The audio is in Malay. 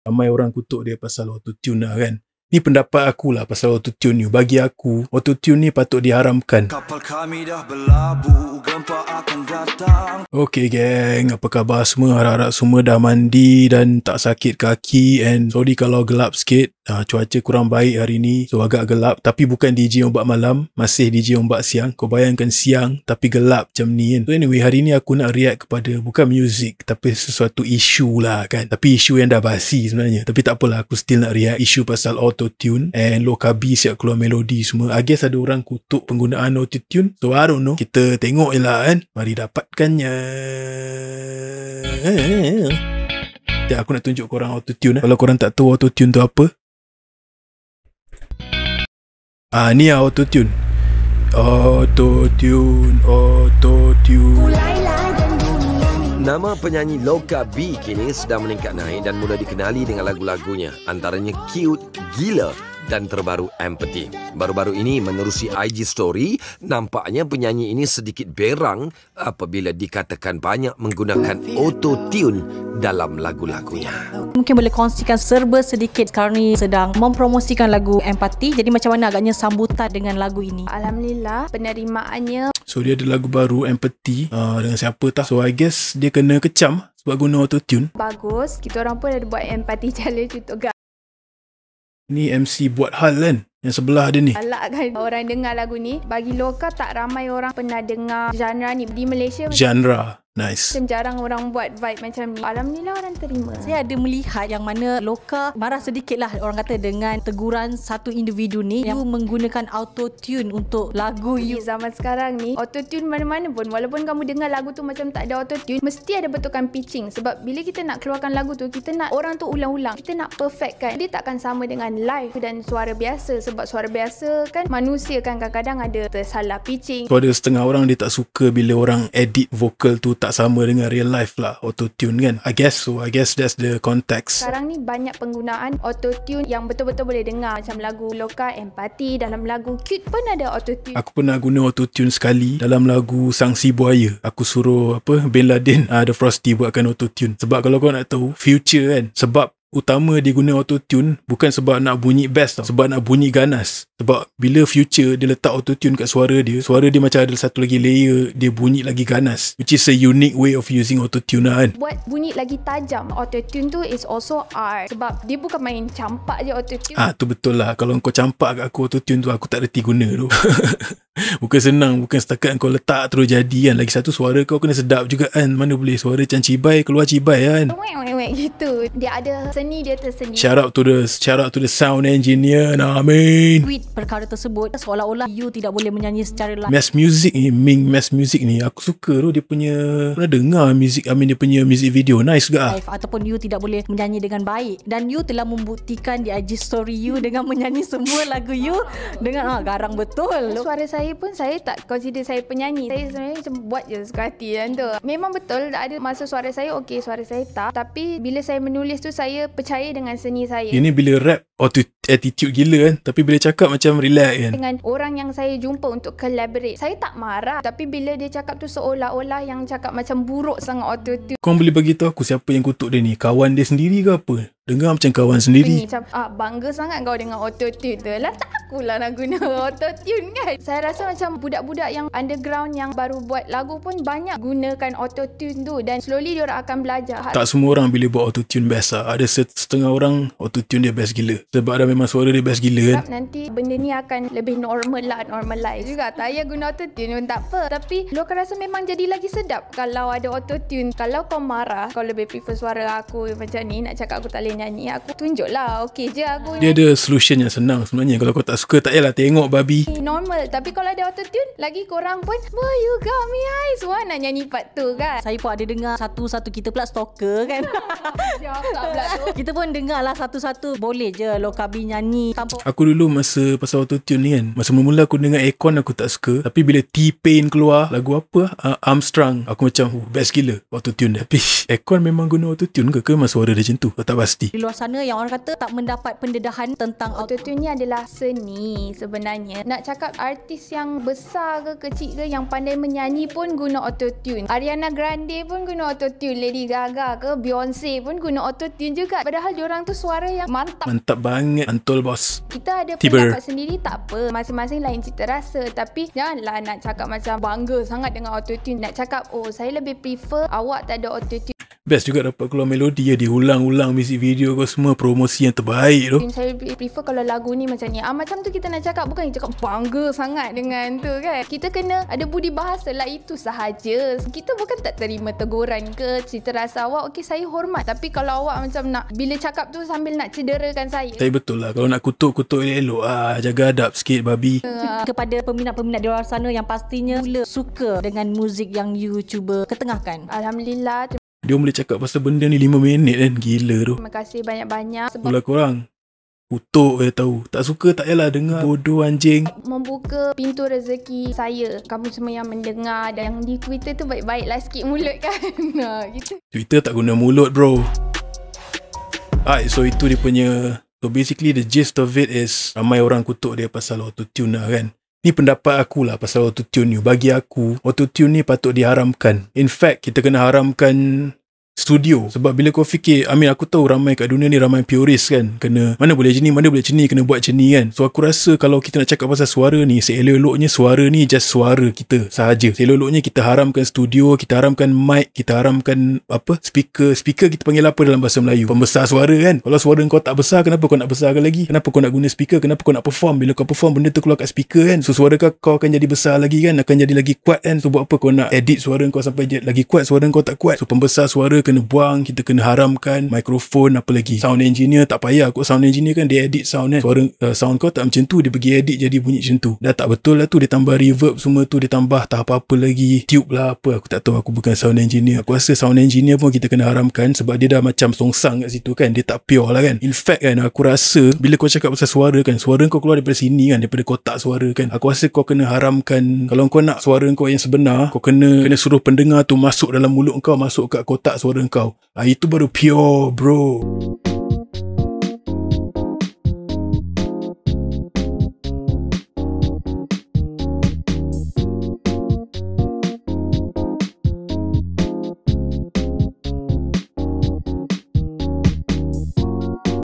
Ramai orang kutuk dia pasal autotune lah kan. Ni pendapat akulah pasal autotune ni. Bagi aku, autotune ni patut diharamkan. Kapal kami dah berlabuh, gempa akan datang. Okay geng, apa khabar semua? Harap-harap semua dah mandi dan tak sakit kaki. And sorry kalau gelap sikit, cuaca kurang baik hari ni. So agak gelap, tapi bukan DJ ombak malam, masih DJ ombak siang. Kau bayangkan siang tapi gelap macam ni kan. So anyway, hari ni aku nak react kepada bukan music, tapi sesuatu isu lah kan. Tapi isu yang dah basi sebenarnya. Tapi tak apalah, aku still nak react isu pasal autotune and lokabi siap keluar melodi semua. I guess ada orang kutuk penggunaan autotune, so I don't know, kita tengok je lah kan. Mari dapatkannya. Sekejap aku nak tunjuk korang autotune. Kalau korang tak tahu autotune tu apa, ni lah autotune. Autotune. Nama penyanyi Lokabi kini sedang meningkat naik dan mula dikenali dengan lagu-lagunya, antaranya Cute, Gila dan terbaru Empathy. Baru-baru ini menerusi IG story, nampaknya penyanyi ini sedikit berang apabila dikatakan banyak menggunakan autotune dalam lagu-lagunya. Mungkin boleh kongsikan serba sedikit, sekarang ni sedang mempromosikan lagu Empathy, jadi macam mana agaknya sambutan dengan lagu ini? Alhamdulillah penerimaannya. So dia ada lagu baru Empathy dengan siapa tak. So I guess dia kena kecam sebab guna autotune. Bagus, kita orang pun ada buat Empathy challenge untuk ni MC buat hal kan. Yang sebelah ada ni. Alak kan orang dengar lagu ni. Bagi lokal tak ramai orang pernah dengar genre ni di Malaysia. Genre. Nice. Macam jarang orang buat vibe macam ni. Alhamdulillah orang terima. Saya ada melihat yang mana lokal marah sedikit lah, orang kata, dengan teguran satu individu ni yang menggunakan autotune untuk lagu you. Zaman sekarang ni autotune mana-mana pun, walaupun kamu dengar lagu tu macam tak ada autotune, mesti ada betulkan pitching. Sebab bila kita nak keluarkan lagu tu, kita nak orang tu ulang-ulang, kita nak perfect kan. Dia takkan sama dengan live dan suara biasa. Sebab suara biasa kan manusia kan, kadang-kadang ada tersalah pitching. So ada setengah orang dia tak suka bila orang edit vokal tu tak sama dengan real life lah, autotune kan. I guess that's the context. Sekarang ni banyak penggunaan autotune yang betul-betul boleh dengar, macam lagu Loka, Empathy, dalam lagu Cute pun ada autotune. Aku pernah guna autotune sekali dalam lagu Sangsi Buaya. Aku suruh Bin Laden, The Frosty buatkan autotune. Sebab kalau kau nak tahu, Future kan, sebab utama dia guna autotune bukan sebab nak bunyi best tau, sebab nak bunyi ganas. Sebab bila Future dia letak autotune kat suara dia macam ada satu lagi layer, dia bunyi lagi ganas, which is a unique way of using autotune lah kan, buat bunyi lagi tajam. Autotune tu is also art, sebab dia bukan main campak je autotune. Tu betul lah, kalau kau campak kat aku autotune tu, aku tak reti guna tu. Bukan senang, bukan setakat kau letak terus jadi kan. Lagi satu, suara kau kena sedap juga kan. Mana boleh suara macam cibai, keluar cibai kan. Wek gitu. Dia ada seni dia tersendiri. Shout out to the sound engineer. Amin. Tweet perkara tersebut seolah-olah you tidak boleh menyanyi secara live. Mass music ni aku suka tu. Dia punya, pernah dengar dia punya music video. Nice juga. Ataupun you tidak boleh menyanyi dengan baik, dan you telah membuktikan di IG story you dengan menyanyi semua lagu you dengan garang betul. Suara saya pun, saya tak consider saya penyanyi. Saya sebenarnya macam buat je suka hati kan tu. Memang betul ada masa suara saya okey, suara saya tak. Tapi bila saya menulis tu, saya percaya dengan seni saya. Ini bila rap attitude gila kan, tapi bila cakap macam relax kan. Dengan orang yang saya jumpa untuk collaborate, saya tak marah. Tapi bila dia cakap tu seolah-olah yang cakap macam buruk sangat autotune. Korang boleh bagi tahu aku siapa yang kutuk dia ni? Kawan dia sendiri ke apa? Dengar macam kawan sendiri. Macam bangga sangat kau dengan autotune tu. Lah tak akulah nak guna autotune kan. Saya rasa macam budak-budak yang underground yang baru buat lagu pun banyak gunakan autotune tu, dan slowly diorang akan belajar. Tak semua orang bila buat autotune best lah. Ada setengah orang autotune dia best gila, sebab ada memang suara dia best gila kan. Nanti benda ni akan lebih normal lah, normalize juga. Saya guna autotune pun tak apa, tapi lo akan rasa memang jadi lagi sedap kalau ada autotune. Kalau kau marah, kau lebih prefer suara aku macam ni, nak cakap aku tak boleh nyanyi, aku tunjuklah okey je aku. Dia ada solution yang senang sebenarnya. Kalau kau tak suka, tak payahlah tengok babi. Normal. Tapi kalau ada autotune, lagi korang pun, wah, you got me eyes, wah, nak nyanyi part tu kan. Saya pun ada dengar satu-satu. Kita pula stalker kan. Kita pun dengar lah satu-satu. Boleh je Lokabi nyanyi tanpa. Aku dulu masa pasal autotune ni kan, masa mula aku dengar Akon aku tak suka. Tapi bila T-Pain keluar, lagu apa, Armstrong, aku macam best gila autotune. Tapi Akon memang guna autotune ke masa suara dia macam tu? Tak pasti. pasti. Di luar sana yang orang kata tak mendapat pendedahan tentang autotune ni adalah seni sebenarnya. Nak cakap artis yang besar ke kecil ke yang pandai menyanyi pun guna autotune. Ariana Grande pun guna autotune, Lady Gaga ke Beyonce pun guna autotune juga. Padahal diorang tu suara yang mantap. Mantap banget, mantul bos. Kita ada pendapat sendiri tak apa, masing-masing lain cita rasa. Tapi janganlah nak cakap macam bangga sangat dengan autotune. Nak cakap oh saya lebih prefer awak tak ada autotune. Best juga dapat keluar melodi dia diulang-ulang music video kau semua, promosi yang terbaik tu. Saya prefer kalau lagu ni macam ni. Macam tu kita nak cakap, bukan kita cakap bangga sangat dengan tu kan. Kita kena ada budi bahasa lah, itu sahaja. Kita bukan tak terima teguran ke cita rasa awak, okey saya hormat. Tapi kalau awak macam nak bila cakap tu sambil nak cederakan saya. Tapi betul lah, kalau nak kutuk-kutuk elok lah, jaga adab sikit babi. Kepada peminat-peminat di luar sana yang pastinya mula suka dengan muzik yang you cuba ketengahkan, alhamdulillah. Dia boleh cakap pasal benda ni 5 minit kan. Gila tu. Terima kasih banyak-banyak. Sebab korang kutuk je tahu. Tak suka tak payahlah dengar. Bodoh anjing. Membuka pintu rezeki saya. Kamu semua yang mendengar dan yang di Twitter tu baik-baiklah sikit mulut kan. Gitu. Twitter tak guna mulut bro. Alright, so itu dia punya. So basically the gist of it is ramai orang kutuk dia pasal autotune lah kan. Ni pendapat aku lah pasal autotune ni. Bagi aku, autotune ni patut diharamkan. In fact, kita kena haramkan studio. Sebab bila kau fikir, aku tahu ramai kat dunia ni ramai purist kan. Kena, mana boleh jenis, kena buat jenis kan. So aku rasa kalau kita nak cakap pasal suara ni, seelok-eloknya suara ni just suara kita sahaja. Seelok-eloknya kita haramkan studio, kita haramkan mic, kita haramkan speaker. Speaker kita panggil apa dalam bahasa Melayu? Pembesar suara kan. Kalau suara kau tak besar, kenapa kau nak besarkan lagi? Kenapa kau nak guna speaker? Kenapa kau nak perform? Bila kau perform, benda tu keluar kat speaker kan. So suara kau akan jadi besar lagi kan, akan jadi lagi kuat kan. So buat apa kau nak edit suara kau sampai jadi lagi kuat? Suara kau tak kuat. So pembesar suara kena buang, kita kena haramkan. Mikrofon, apa lagi, sound engineer tak payah kot. Sound engineer kan dia edit sound kan. Suara sound kau tak macam tu, dia pergi edit jadi bunyi macam tu. Dah tak betul lah tu, dia tambah reverb semua tu, dia tambah tak apa-apa lagi, tube lah apa, aku tak tahu, aku bukan sound engineer. Aku rasa sound engineer pun kita kena haramkan sebab dia dah macam songsang kat situ kan, dia tak pure lah kan. In fact kan, aku rasa bila kau cakap pasal suara kan, suara kau keluar daripada sini kan, daripada kotak suara kan. Aku rasa kau kena haramkan. Kalau kau nak suara kau yang sebenar, kau kena suruh pendengar tu masuk dalam mulut kau, masuk kat kotak suara kau. Itu baru pure bro.